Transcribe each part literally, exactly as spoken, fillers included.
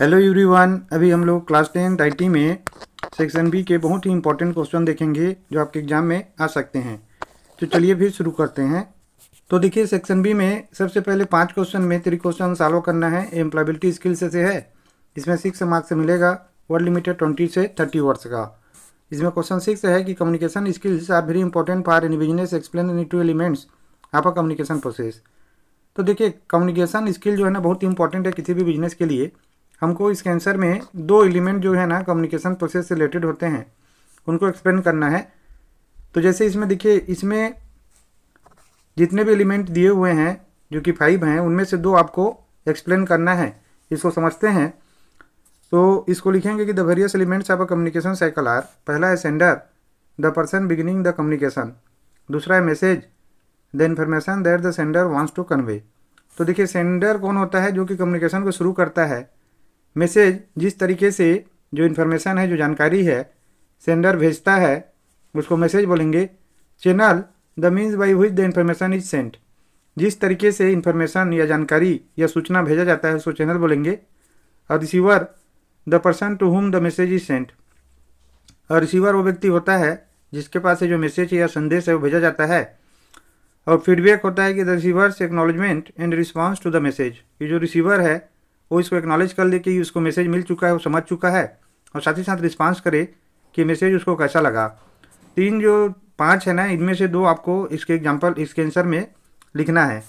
Hello everyone, अभी हम लोग क्लास टेंथ आई टी में सेक्शन बी के बहुत ही इंपॉर्टेंट क्वेश्चन देखेंगे जो आपके एग्जाम में आ सकते हैं। तो चलिए फिर शुरू करते हैं। तो देखिए, सेक्शन बी में सबसे पहले पांच क्वेश्चन में थ्री क्वेश्चन सॉल्व करना है। एम्प्लॉयबिलिटी स्किल से, से है, इसमें सिक्स मार्क्स मिलेगा। वर्ड लिमिटेड ट्वेंटी से थर्टी वर्ड्स का। इसमें क्वेश्चन सिक्स है कि communication skills are very important for any business, explain any two elements आपका कम्युनिकेशन प्रोसेस। तो देखिए, कम्युनिकेशन स्किल जो है ना बहुत ही इंपॉर्टेंट है किसी भी बिजनेस के लिए। हमको इस कैंसर में दो एलिमेंट जो है ना कम्युनिकेशन प्रोसेस से रिलेटेड होते हैं, उनको एक्सप्लेन करना है। तो जैसे इसमें देखिए, इसमें जितने भी एलिमेंट दिए हुए हैं जो कि फाइव हैं, उनमें से दो आपको एक्सप्लेन करना है। इसको समझते हैं। तो इसको लिखेंगे कि the various elements of a communication cycle are. पहला है sender, the person beginning the communication. दूसरा है message, the information that the sender wants to convey. तो देखिए, सेंडर कौन होता है जो कि कम्युनिकेशन को शुरू करता है। मैसेज, जिस तरीके से जो इन्फॉर्मेशन है, जो जानकारी है सेंडर भेजता है, उसको मैसेज बोलेंगे। Channel, the means by which the information is sent. जिस तरीके से इन्फॉर्मेशन या जानकारी या सूचना भेजा जाता है उसको चैनल बोलेंगे। और receiver, the person to whom the message is sent. और रिसीवर वो व्यक्ति होता है जिसके पास से जो मैसेज या संदेश है वो भेजा जाता है। और फीडबैक होता है कि the receiver's acknowledgement and response to the message. ये जो रिसीवर है वो इसको एक्नॉलेज कर ले कि उसको मैसेज मिल चुका है, वो समझ चुका है, और साथ ही साथ रिस्पांस करे कि मैसेज उसको कैसा लगा। तीन जो पांच है ना, इनमें से दो आपको इसके एग्जांपल इसके आंसर में लिखना है।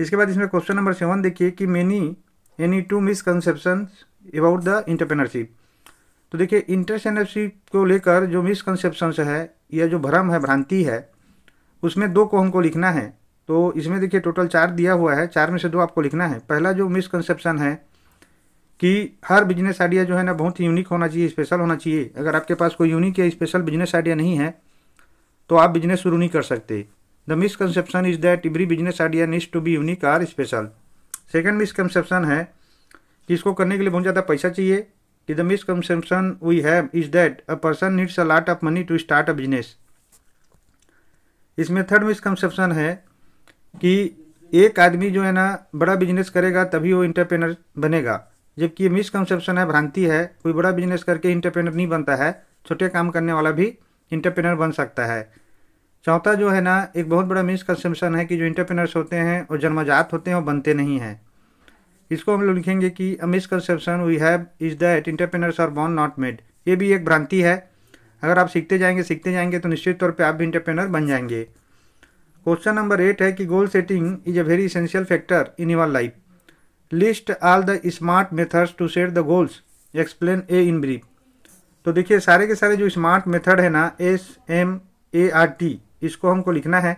इसके बाद इसमें क्वेश्चन नंबर सेवन देखिए कि many any two misconceptions about the entrepreneurship. तो देखिए, एंटरप्रेन्योरशिप को लेकर जो मिसकंसेप्शंस है या जो भ्रम है, भ्रांति है, उसमें दो को हमको लिखना है। तो इसमें देखिए टोटल चार दिया हुआ है, चार में से दो आपको लिखना है। पहला जो मिसकंसेप्शन है कि हर बिजनेस आइडिया जो है ना बहुत ही यूनिक होना चाहिए, स्पेशल होना चाहिए। अगर आपके पास कोई यूनिक या स्पेशल बिजनेस आइडिया नहीं है तो आप बिजनेस शुरू नहीं कर सकते। The misconception is that every business idea needs to be unique और स्पेशल। सेकंड मिसकंसेप्शन है कि इसको करने के लिए बहुत ज़्यादा पैसा चाहिए। कि the misconception we have is that a person needs a lot of money to start a business. इसमें थर्ड मिसकंसेप्शन है कि एक आदमी जो है ना बड़ा बिजनेस करेगा तभी वो एंटरप्रेन्योर बनेगा, जबकि ये मिसकंसेप्शन है, भ्रांति है। कोई बड़ा बिजनेस करके एंटरप्रेन्योर नहीं बनता है, छोटे काम करने वाला भी एंटरप्रेन्योर बन सकता है। चौथा जो है ना एक बहुत बड़ा मिसकंसेप्शन है कि जो एंटरप्रेन्योर्स होते हैं वो जन्मजात होते हैं और बनते नहीं हैं। इसको हम लोग लिखेंगे कि a misconception we have is that entrepreneurs are born not made. ये भी एक भ्रांति है। अगर आप सीखते जाएंगे सीखते जाएंगे तो निश्चित तौर पर आप भी एंटरप्रेन्योर बन जाएंगे। क्वेश्चन नंबर एट है कि goal setting is a very essential factor in your life. List all the smart methods to set the goals, explain a in brief. तो देखिए, सारे के सारे जो स्मार्ट मेथड है ना, S M A R T, इसको हमको लिखना है।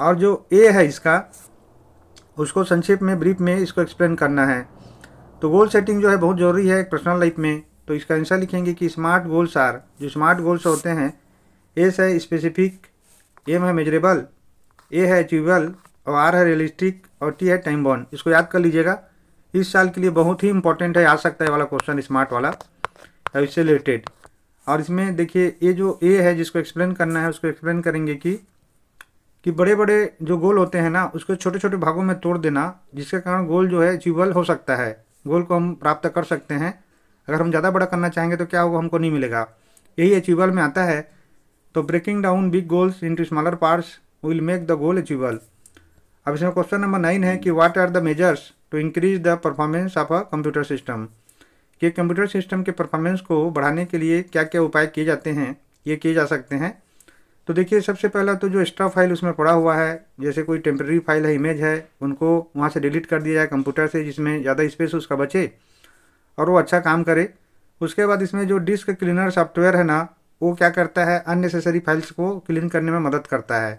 और जो ए है इसका, उसको संक्षेप में ब्रीफ में इसको एक्सप्लेन करना है। तो गोल सेटिंग जो है बहुत ज़रूरी है पर्सनल लाइफ में। तो इसका आंसर लिखेंगे कि स्मार्ट गोल्स आर, जो स्मार्ट गोल्स होते हैं, एस है स्पेसिफिक, एम है मेजरेबल, ए है अचीवेबल, और आर है रियलिस्टिक, और टी है टाइम बाउंड। इसको याद कर लीजिएगा, इस साल के लिए बहुत ही इंपॉर्टेंट है, आ सकता है वाला क्वेश्चन, स्मार्ट वाला और इससे रिलेटेड। और इसमें देखिए, ये जो ए है जिसको एक्सप्लेन करना है, उसको एक्सप्लेन करेंगे कि कि बड़े बड़े जो गोल होते हैं ना उसको छोटे छोटे भागों में तोड़ देना, जिसके कारण गोल जो है अचीवेबल हो सकता है, गोल को हम प्राप्त कर सकते हैं। अगर हम ज़्यादा बड़ा करना चाहेंगे तो क्या होगा, हमको नहीं मिलेगा। यही अचीवेबल में आता है। तो breaking down big goals into smaller parts will make the goal achievable. अब इसमें क्वेश्चन नंबर नाइन है कि what are the measures to increase the performance of a computer system. कि कंप्यूटर सिस्टम के परफॉर्मेंस को बढ़ाने के लिए क्या क्या उपाय किए जाते हैं, ये किए जा सकते हैं। तो देखिए, सबसे पहला तो जो एक्स्ट्रा फाइल उसमें पड़ा हुआ है, जैसे कोई टेम्प्रेरी फाइल है, इमेज है, उनको वहाँ से डिलीट कर दिया जाए कंप्यूटर से, जिसमें ज़्यादा स्पेस उसका बचे और वो अच्छा काम करे। उसके बाद इसमें जो डिस्क क्लीनर सॉफ्टवेयर है ना, वो क्या करता है, अननेसेसरी फाइल्स को क्लीन करने में मदद करता है।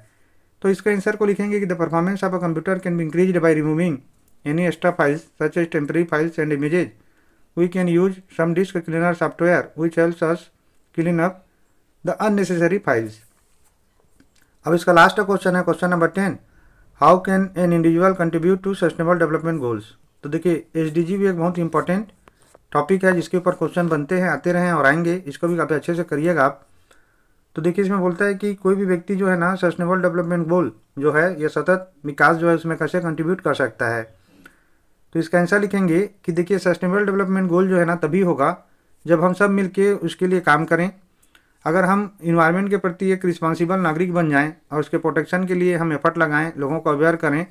तो इसका आंसर को लिखेंगे कि the performance of a computer can be increased by removing any extra files such as temporary files and images. We can use some disk cleaner software which helps us clean up the unnecessary files. अब इसका last question है, question number ten, how can an individual contribute to sustainable development goals. तो देखिए, SDG भी एक बहुत important topic है जिसके ऊपर क्वेश्चन बनते हैं, आते रहे हैं और आएंगे। इसको भी काफ़ी अच्छे से करिएगा आप। तो देखिए, इसमें बोलता है कि कोई भी व्यक्ति जो है ना सस्टेनेबल डेवलपमेंट गोल जो है, यह सतत विकास जो है उसमें कैसे कंट्रीब्यूट कर सकता है। तो इसका आंसर लिखेंगे कि देखिए सस्टेनेबल डेवलपमेंट गोल जो है ना तभी होगा जब हम सब मिलकर उसके लिए काम करें। अगर हम इन्वायरमेंट के प्रति एक रिस्पॉन्सिबल नागरिक बन जाएं और उसके प्रोटेक्शन के लिए हम एफर्ट लगाएं, लोगों को अवेयर करें,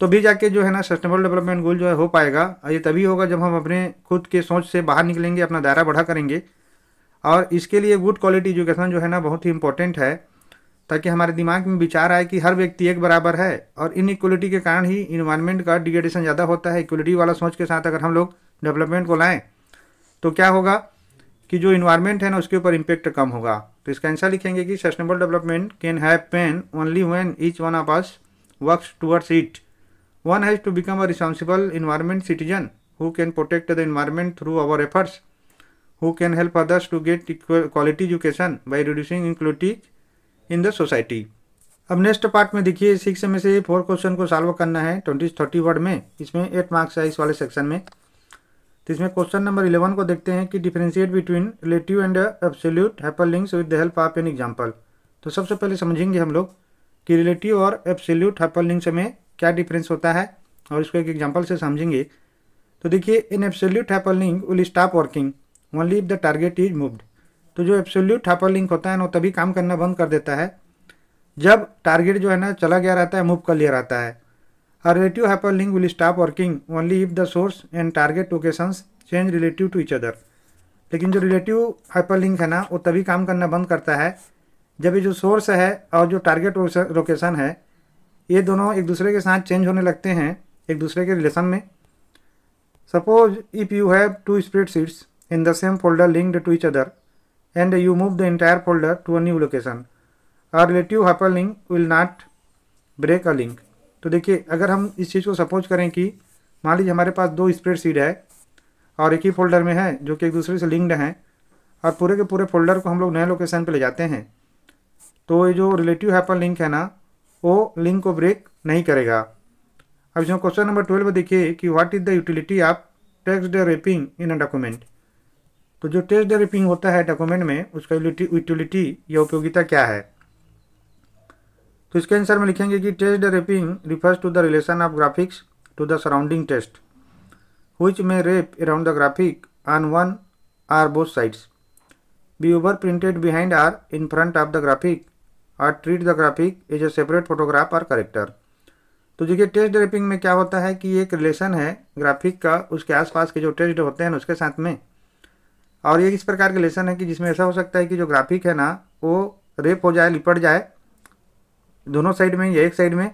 तो भी जाके जो है ना सस्टेनेबल डेवलपमेंट गोल जो है हो पाएगा। और ये तभी होगा जब हम अपने खुद के सोच से बाहर निकलेंगे, अपना दायरा बढ़ा करेंगे। और इसके लिए गुड क्वालिटी एजुकेशन जो है ना बहुत ही इंपॉर्टेंट है, ताकि हमारे दिमाग में विचार आए कि हर व्यक्ति एक बराबर है। और इन इक्वलिटी के कारण ही इन्वायरमेंट का डिग्रेडेशन ज़्यादा होता है। इक्वलिटी वाला सोच के साथ अगर हम लोग डेवलपमेंट को लाएँ तो क्या होगा कि जो इन्वायरमेंट है ना उसके ऊपर इम्पेक्ट कम होगा। तो इसका आंसर लिखेंगे कि sustainable development can happen only when each one of us works towards it. One has to become a responsible environment citizen who can protect the environment through our efforts, who can help others to get quality education by reducing inequality in the society. अब next part में देखिए six में से four question को solve करना है twenty thirty word में। इसमें एट मार्क्स है इस वाले सेक्शन में। तो इसमें क्वेश्चन नंबर इलेवन को देखते हैं कि differentiate between relative and absolute hyperlinks with the help of an example. तो सबसे पहले समझेंगे हम लोग कि रिलेटिव और एब्सोल्यूट हाइपरलिंक्स में क्या डिफरेंस होता है, और इसको एक एग्जांपल से समझेंगे। तो देखिए an absolute hyperlink will stop working only if the target is moved. तो जो एब्सोल्यूट हाइपरलिंक होता है ना तभी काम करना बंद कर देता है जब टारगेट जो है ना चला गया रहता है, मूव कर लिया रहता है। A relative hyperlink will stop working only if the source and target locations change relative to each other. लेकिन जो रिलेटिव हाइपरलिंक है ना वो तभी काम करना बंद करता है जब ये जो सोर्स है और जो टारगेट लोकेशन है ये दोनों एक दूसरे के साथ चेंज होने लगते हैं, एक दूसरे के रिलेशन में। Suppose if you have two spreadsheets in the same folder linked to each other and you move the entire folder to a new location, a relative hyperlink will not break a link. तो देखिए अगर हम इस चीज़ को suppose करें कि मान लीजिए हमारे पास दो स्प्रेडशीट है और एक ही फोल्डर में है जो कि एक दूसरे से लिंक्ड हैं, और पूरे के पूरे फोल्डर को हम लोग नए लोकेशन पे ले जाते हैं, तो ये जो रिलेटिव हाइपरलिंक है ना वो लिंक को ब्रेक नहीं करेगा। अब इसमें क्वेश्चन नंबर ट्वेल्व में देखिए कि what is the utility of text wrapping in a document. तो जो टेक्स्ट रैपिंग होता है डॉक्यूमेंट में उसका यूटिलिटी या उपयोगिता क्या है। तो इसके आंसर में लिखेंगे कि text wrapping refers to the relation of graphics to the surrounding text which may wrap around the graphic on one or both sides, be over printed behind or in front of the graphic, और treat the graphic as a separate photograph और character. तो देखिए text wrapping में क्या होता है कि एक रिलेशन है ग्राफिक का उसके आसपास के जो टेक्स्ट होते हैं उसके साथ में, और ये इस प्रकार के रिलेशन है कि जिसमें ऐसा हो सकता है कि जो ग्राफिक है ना वो रैप हो जाए, लिपट जाए दोनों साइड में या एक साइड में,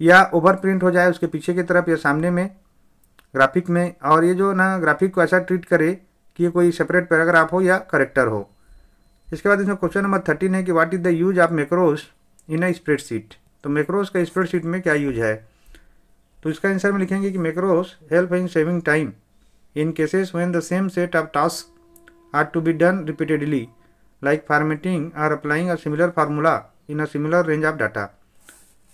या ओवर प्रिंट हो जाए उसके पीछे की तरफ या सामने में ग्राफिक में, और ये जो ना ग्राफिक को ऐसा ट्रीट करे कि ये कोई सेपरेट पैराग्राफ हो या करेक्टर हो। इसके बाद इसमें क्वेश्चन नंबर थर्टीन है कि what is the use of macros in a spreadsheet. तो मैक्रोस का स्प्रेडशीट में क्या यूज है। तो इसका आंसर में लिखेंगे कि macros help in saving time in cases when the same set of task are to be done repeatedly like formatting और applying a similar formula in a similar range of data.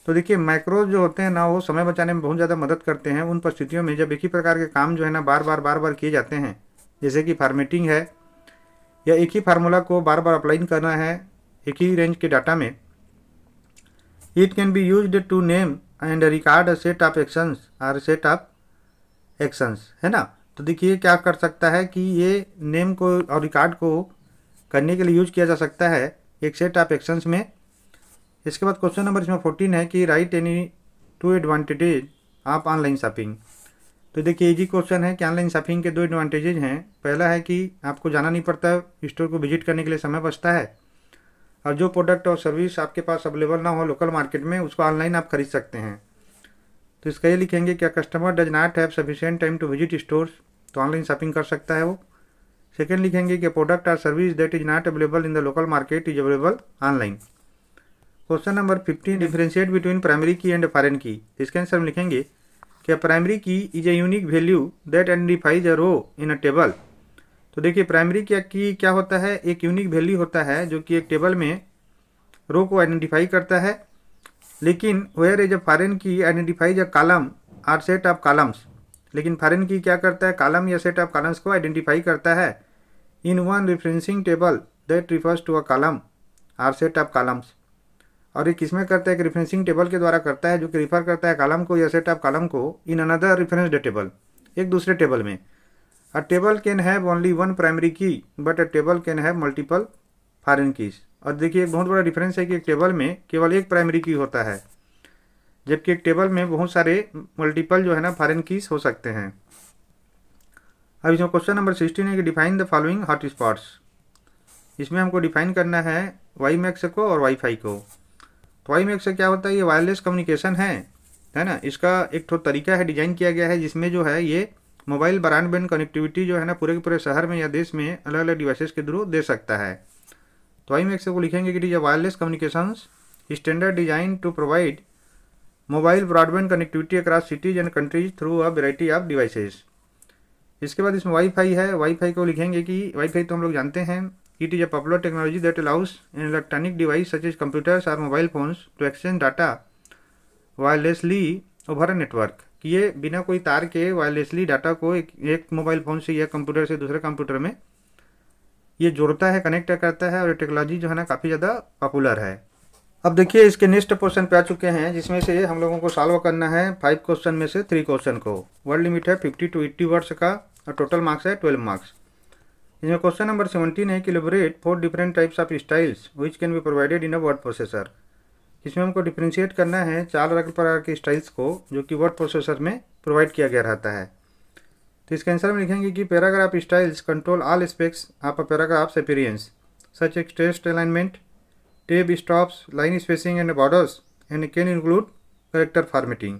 तो देखिए macros जो होते हैं ना वो समय बचाने में बहुत ज़्यादा मदद करते हैं उन परिस्थितियों में जब एक ही प्रकार के काम जो है ना बार बार बार बार किए जाते हैं, जैसे कि फार्मेटिंग है या एक ही फार्मूला को बार बार अप्लाई करना है एक ही रेंज के डाटा में। It can be used to name and record a set of actions और सेट ऑफ एक्शंस, है ना। तो देखिए क्या कर सकता है कि ये नेम को और रिकॉर्ड को करने के लिए यूज किया जा सकता है एक सेट ऑफ एक्शंस में। इसके बाद क्वेश्चन नंबर इसमें फोर्टीन है कि राइट एनी टू एडवांटेजेज आप ऑनलाइन शॉपिंग। तो देखिए इजी क्वेश्चन है कि ऑनलाइन शॉपिंग के दो एडवांटेजेज हैं। पहला है कि आपको जाना नहीं पड़ता स्टोर को विजिट करने के लिए, समय बचता है, और जो प्रोडक्ट और सर्विस आपके पास अवेलेबल ना हो लोकल मार्केट में उसको ऑनलाइन आप खरीद सकते हैं। तो इसका ये लिखेंगे कि customer does not have sufficient time to visit stores, तो ऑनलाइन शॉपिंग कर सकता है वो। सेकेंड लिखेंगे कि प्रोडक्ट और service that is not available in the local market is available online. Question number fifteen differentiate between primary key and foreign key. इसके answer हम लिखेंगे कि primary key is a unique value that identifies a row in a table. तो देखिए primary क्या की क्या होता है, एक यूनिक वैल्यू होता है जो कि एक टेबल में रो को आइडेंटिफाई करता है। लेकिन where is a foreign key identifies a column or set of columns, लेकिन फॉरेन की क्या करता है कालम या सेट ऑफ कालम्स को आइडेंटिफाई करता है। In one referencing table that refers to a column or set of columns, और ये किसमें करता है कि रेफरेंसिंग टेबल के द्वारा करता है, जो कि रिफर करता है कॉलम को या सेट ऑफ कॉलम को इन अनदर रेफरेंस टेबल, एक दूसरे टेबल में। A table can have only one primary key but a table can have multiple foreign keys. और देखिए एक बहुत बड़ा डिफरेंस है कि एक टेबल में केवल एक प्राइमरी की होता है, जबकि एक टेबल में बहुत सारे मल्टीपल जो है ना फॉरेन कीज हो सकते हैं। अब इसमें क्वेश्चन नंबर सिक्सटीन है कि define the following hot spots. इसमें हमको डिफाइन करना है वाई मैक्स को और वाईफाई को। तो वाई मैक्स से क्या होता है, ये वायरलेस कम्युनिकेशन है है ना। इसका एक ठो तरीका है डिज़ाइन किया गया है जिसमें जो है ये मोबाइल ब्रॉडबैंड कनेक्टिविटी जो है ना पूरे के पूरे शहर में या देश में अलग अलग डिवाइसेस के थ्रू दे सकता है। तो वाई मैक्स को लिखेंगे कि ये wireless communication standard design to provide mobile broadband connectivity across cities and countries through a variety of devices. इसके बाद इसमें वाईफाई है। वाईफाई को लिखेंगे कि वाईफाई तो हम लोग जानते हैं, it is a popular technology that allows an electronic device such as computers और mobile phones to exchange data wirelessly over a network. कि ये बिना कोई तार के वायरलेसली डाटा को एक एक मोबाइल फ़ोन से या कंप्यूटर से दूसरे कंप्यूटर में ये जोड़ता है, कनेक्ट करता है। और ये टेक्नोलॉजी जो है ना काफ़ी ज़्यादा पॉपुलर है। अब देखिए इसके नेक्स्ट क्वेश्चन पे आ चुके हैं जिसमें से हम लोगों को सॉल्व करना है फाइव क्वेश्चन में से थ्री क्वेश्चन को। वर्ड लिमिट है फिफ्टी टू एट्टी वर्ड्स का और टोटल मार्क्स है ट्वेल्व मार्क्स। इसमें क्वेश्चन नंबर सेवनटीन है कि elaborate four different types of styles which can be provided in a word processor. इसमें हमको डिफ्रेंशिएट करना है चार अलग प्रकार के स्टाइल्स को जो कि वर्ड प्रोसेसर में प्रोवाइड किया गया रहता है। तो इसके आंसर में लिखेंगे कि paragraph styles control all aspects of a paragraph's appearance such as text alignment, tab stops, line spacing and borders and can include character formatting.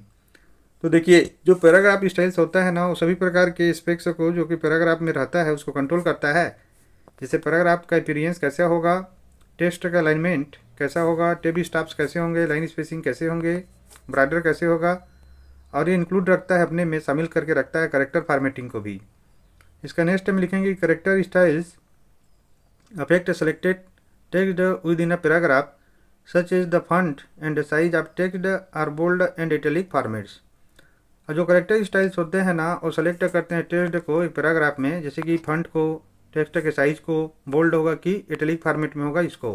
तो देखिए जो पैराग्राफ स्टाइल्स होता है ना वो सभी प्रकार के एस्पेक्ट्स को जो कि पैराग्राफ में रहता है उसको कंट्रोल करता है। जैसे पैराग्राफ का अपीयरेंस कैसा होगा, टेक्स्ट का अलाइनमेंट कैसा होगा, टैब स्टॉप्स कैसे होंगे, लाइन स्पेसिंग कैसे होंगे, बॉर्डर कैसे होगा, और ये इंक्लूड रखता है अपने में शामिल करके रखता है कैरेक्टर फॉर्मेटिंग को भी। इसका नेक्स्ट हम लिखेंगे character styles affect selected text within a paragraph such is the font and size of text or bold and italic formats. और जो कैरेक्टर स्टाइल्स होते हैं ना वो सेलेक्ट करते हैं टेक्स्ट को एक पैराग्राफ में, जैसे कि फॉन्ट को, टेक्स्ट के साइज को, बोल्ड होगा कि इटैलिक फॉर्मेट में होगा इसको।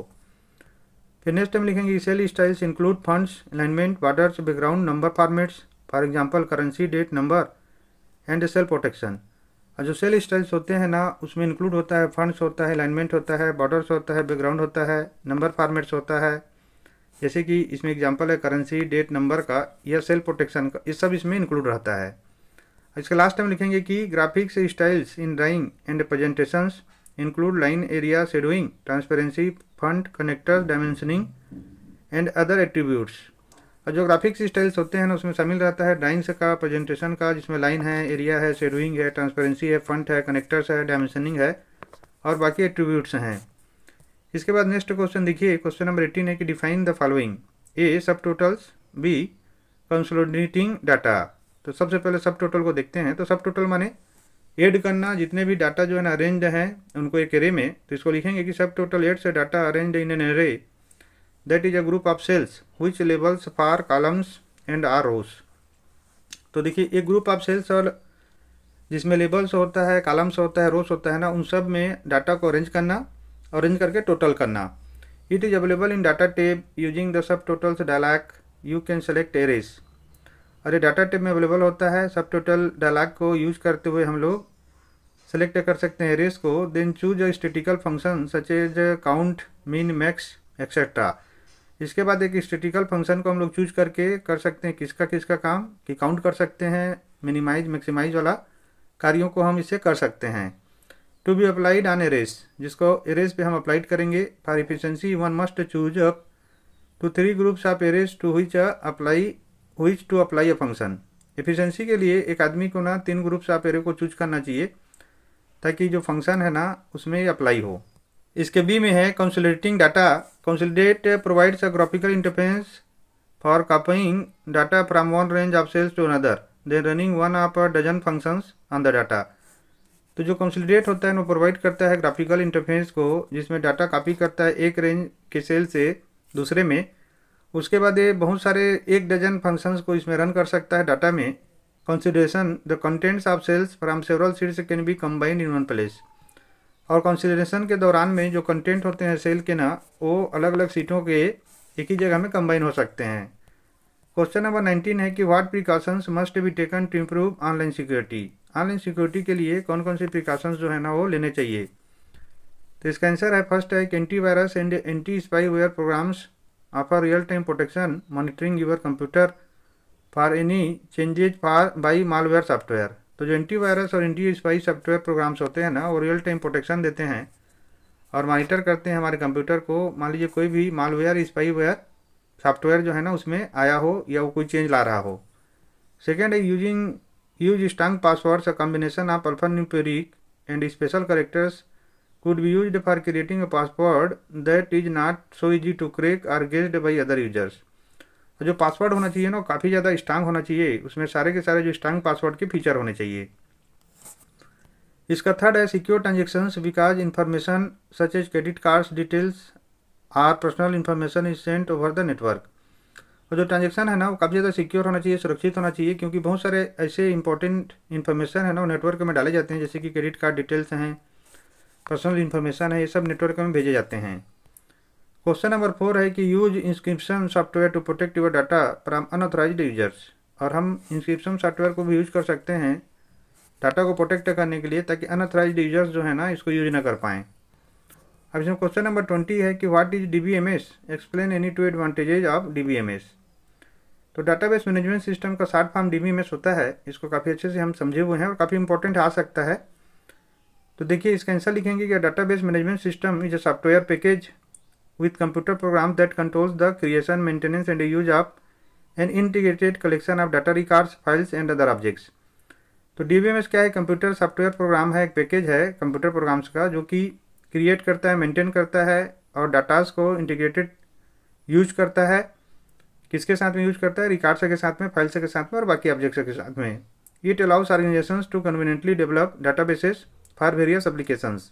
फिर नेक्स्ट हम लिखेंगे cell styles include fonts, alignment, borders, background, number formats, for example currency, date, number and cell protection. और जो सेल स्टाइल्स होते हैं ना उसमें इंक्लूड होता है फॉन्ट्स होता है, अलाइनमेंट होता है, बॉर्डर्स होता है, बैकग्राउंड होता है, नंबर फॉर्मेट्स होता है, जैसे कि इसमें एग्जाम्पल है करेंसी, डेट, नंबर का या सेल प्रोटेक्शन का, ये इस सब इसमें इंक्लूड रहता है। इसके लास्ट हम लिखेंगे कि graphics styles in drawing and presentations include line area, shadowing, transparency, font, connectors, dimensioning and other attributes. और जो ग्राफिक्स स्टाइल्स होते हैं ना उसमें शामिल रहता है ड्राइंग्स का, प्रेजेंटेशन का, जिसमें लाइन है, एरिया है, शेडोइंग है, ट्रांसपेरेंसी है, फॉन्ट है, कनेक्टर्स है, डायमेंशनिंग है और बाकी एट्रीब्यूट्स हैं। इसके बाद नेक्स्ट क्वेश्चन देखिए क्वेश्चन नंबर एटीन है कि डिफाइन द फॉलोइंग, ए सब टोटल्स, बी कंसोलिडेटिंग डाटा। तो सबसे पहले सब टोटल को देखते हैं। तो सब टोटल माने ऐड करना, जितने भी डाटा जो है ना अरेंज्ड हैं उनको एक एरे में। तो इसको लिखेंगे कि subtotal adds data arranged in an array that is a group of cells which labels for columns and or rows. तो देखिए एक ग्रुप ऑफ सेल्स और जिसमें लेबल्स होता है, कॉलम्स होता है, रोज होता है ना, उन सब में डाटा को अरेंज करना, अरेंज करके टोटल करना। It is available in data tab using the subtotals dialog you can select arrays. अरे डाटा टैब में अवेलेबल होता है, सब टोटल डायलॉग को यूज करते हुए हम लोग सेलेक्ट कर सकते हैं एरेज को। Then choose a statistical function such as count, mean, max etcetera. इसके बाद एक स्टैटिकल फंक्शन को हम लोग चूज करके कर सकते हैं किसका किसका काम, कि काउंट कर सकते हैं, मिनिमाइज मैक्सिमाइज वाला कार्यों को हम इससे कर सकते हैं। To be applied on arrays, जिसको एरेज पे हम अप्लाइड करेंगे। For efficiency one must choose up to three groups of arrays to which apply which to apply a function. Efficiency के लिए एक आदमी को ना तीन ग्रुप्स ऑफ एरे को चूज करना चाहिए ताकि जो फंक्शन है ना उसमें अप्लाई हो। इसके बी में है consolidating data. Consolidate provides a graphical interface for copying data from one range of cells to another then running one of a dozen functions on the data. तो जो कंसोलिडेट होता है वो प्रोवाइड करता है ग्राफिकल इंटरफेस को जिसमें data copy करता है एक रेंज के सेल से दूसरे में। उसके बाद ये बहुत सारे एक डजन फंक्शंस को इसमें रन कर सकता है डाटा में। Consideration the contents of cells from several sheets can be combined in one place. और कंसिडरेशन के दौरान में जो कंटेंट होते हैं सेल के ना वो अलग अलग सीटों के एक ही जगह में कंबाइन हो सकते हैं। क्वेश्चन नंबर नाइनटीन है कि what precautions must be taken to improve online security. Online security के लिए कौन कौन से प्रिकॉशंस जो है ना वो लेने चाहिए। तो इसका आंसर है फर्स्ट है कि antivirus and anti spyware programs offer real time protection monitoring your computer for any changes for by malware software. तो जो एंटीवायरस और एंटी स्पाई सॉफ्टवेयर प्रोग्राम्स होते हैं ना वो रियल टाइम प्रोटेक्शन देते हैं और मॉनिटर करते हैं हमारे कंप्यूटर को। मान लीजिए कोई भी मालवेयर स्पाईवेयर सॉफ्टवेयर जो है ना उसमें आया हो या वो कोई चेंज ला रहा हो। सेकेंड है using use strong passwords a combination of alphanumeric and special characters could be used for creating a password that is not so easy to crack or guessed by other users। जो password होना चाहिए ना काफ़ी ज़्यादा strong होना चाहिए, उसमें सारे के सारे जो स्ट्रांग पासवर्ड के फीचर होने चाहिए। इसका थर्ड है secure transactions because information such as credit cards details or personal information is sent over the network. और जो ट्रांजेक्शन है ना वो काफ़ी ज़्यादा सिक्योर होना चाहिए, सुरक्षित होना चाहिए, क्योंकि बहुत सारे ऐसे इंपॉर्टेंट इन्फॉर्मेशन है ना वो नेटवर्क में डाले जाते हैं, जैसे कि क्रेडिट कार्ड डिटेल्स हैं, पर्सनल इन्फॉर्मेशन है, ये सब नेटवर्क में भेजे जाते हैं। क्वेश्चन नंबर फोर है कि use encryption software to protect your data from unauthorised users. और हम इंस्क्रिप्शन सॉफ्टवेयर को भी यूज कर सकते हैं डाटा को प्रोटेक्ट करने के लिए, ताकि अनऑथराइज्ड यूजर्स जो है ना इसको यूज ना कर पाएँ। अब इसमें क्वेश्चन नंबर ट्वेंटी है कि what is DBMS, explain any two advantages of DBMS. तो डाटाबेस मैनेजमेंट सिस्टम का शॉर्ट फॉर्म डीबीएमएस होता है, इसको काफ़ी अच्छे से हम समझे हुए हैं और काफ़ी इंपॉर्टेंट आ सकता है। तो देखिए इसका आंसर लिखेंगे कि database management system is a software package with computer program that controls the creation maintenance and use of an integrated collection of data records files and other objects. तो डीबीएमएस क्या है, कंप्यूटर सॉफ्टवेयर प्रोग्राम है, एक package है computer programs का जो कि create करता है, मेंटेन करता है और डाटास को इंटीग्रेटेड यूज करता है। किसके साथ में यूज करता है, रिकॉर्ड्स के साथ में, फाइल्स के साथ में और बाकी ऑब्जेक्ट्स के साथ में। It allows organisations to conveniently develop databases for various applications.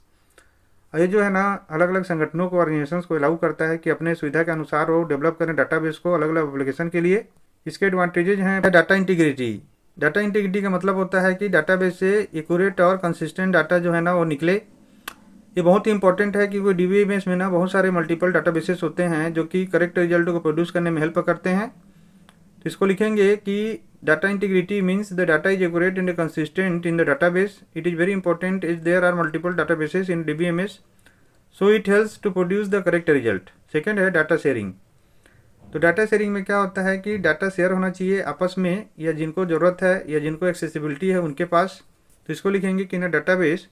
और ये जो है ना अलग अलग संगठनों को, ऑर्गेनाइजेशंस को अलाउ करता है कि अपने सुविधा के अनुसार वो डेवलप करें डाटाबेस को अलग अलग एप्लीकेशन के लिए। इसके एडवांटेजेज हैं डाटा इंटीग्रिटी। डाटा इंटीग्रिटी का मतलब होता है कि डाटाबेस से एक्यूरेट और कंसिस्टेंट डाटा जो है ना वो निकले। ये बहुत ही इंपॉर्टेंट है क्योंकि डीबीएमएस में ना बहुत सारे मल्टीपल डाटाबेसेस होते हैं जो कि करेक्ट रिजल्ट को प्रोड्यूस करने में हेल्प करते हैं। तो इसको लिखेंगे कि data integrity means the data is accurate and consistent in the database. It is very important is there are multiple databases in DBMS so it helps to produce the correct result. Second है data sharing. तो data sharing में क्या होता है कि data share होना चाहिए आपस में, या जिनको ज़रूरत है या जिनको एक्सेसिबिलिटी है उनके पास। तो इसको लिखेंगे कि in a database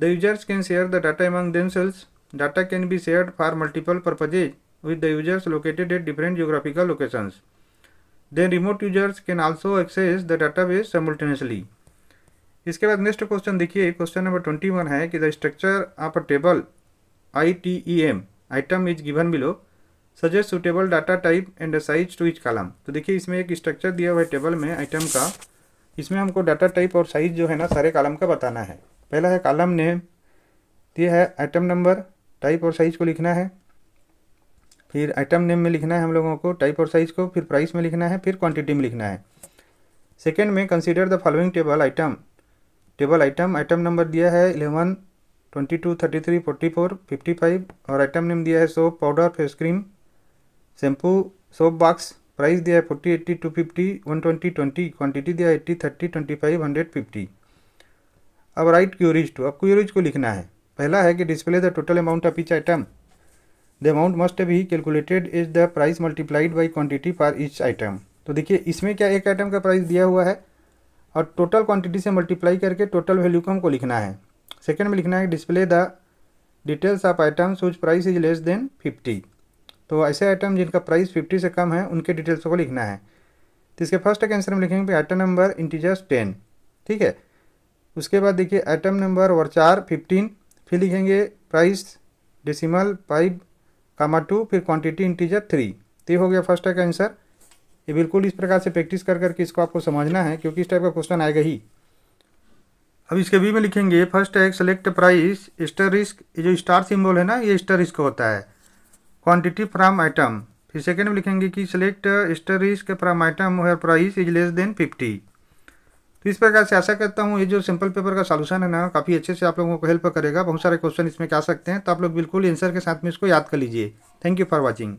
the users can share the data among themselves. Data can be share for multiple purposes with the users located at different geographical locations. Then remote users can also access the database simultaneously। इसके बाद next question देखिए, question number twenty one है कि the structure of a table I T E M item is given below suggest suitable data type and size to each column. तो देखिए इसमें एक structure दिया हुआ है टेबल में आइटम का, इसमें हमको डाटा टाइप और साइज जो है ना सारे कॉलम का बताना है। पहला है कॉलम नेम, ये है आइटम नंबर, टाइप और साइज को लिखना है। फिर आइटम नेम में लिखना है हम लोगों को टाइप और साइज़ को, फिर प्राइस में लिखना है, फिर क्वांटिटी में लिखना है। सेकंड में consider the following table item, table item item number दिया है eleven, twenty two, thirty three, forty four, fifty five और आइटम नेम दिया है soap powder, face cream, shampoo, soap box. Price दिया है forty, eighty, two fifty, one twenty, twenty. Quantity दिया है eighty, thirty, twenty five, hundred, fifty. अब right queries to, अब queries को लिखना है। पहला है कि display the total amount of each item. The amount must be calculated is the price multiplied by quantity for each item. तो देखिए इसमें क्या एक आइटम का प्राइस दिया हुआ है और टोटल क्वांटिटी से मल्टीप्लाई करके टोटल वैल्यू को हमको लिखना है। सेकंड में लिखना है display the details of items which price is less than fifty. तो ऐसे आइटम जिनका प्राइस फिफ्टी से कम है उनके डिटेल्स को लिखना है। तो इसके फर्स्ट के आंसर हम लिखेंगे आइटम नंबर इंटीजर्स टेन, ठीक है। उसके बाद देखिए आइटम नंबर और चार फिफ्टीन, फिर लिखेंगे price decimal five comma two, फिर क्वांटिटी इंटीजर थ्री। तो ये हो गया फर्स्ट का आंसर। ये बिल्कुल इस प्रकार से प्रैक्टिस कर करके इसको आपको समझना है क्योंकि इस टाइप का क्वेश्चन आएगा ही। अब इसके बी में लिखेंगे फर्स्ट है सेलेक्ट प्राइस स्टार रिस्क, ये जो स्टार सिंबल है ना ये स्टार रिस्क होता है, क्वांटिटी फ्रॉम आइटम। फिर सेकेंड में लिखेंगे कि select asterisk from item where price is less than fifty. तो इस प्रकार से आशा करता हूँ ये जो सिंपल पेपर का सॉल्यूशन है ना काफ़ी अच्छे से आप लोगों को हेल्प करेगा। बहुत सारे क्वेश्चन इसमें क्या सकते हैं, तो आप लोग बिल्कुल आंसर के साथ में इसको याद कर लीजिए। Thank you for watching.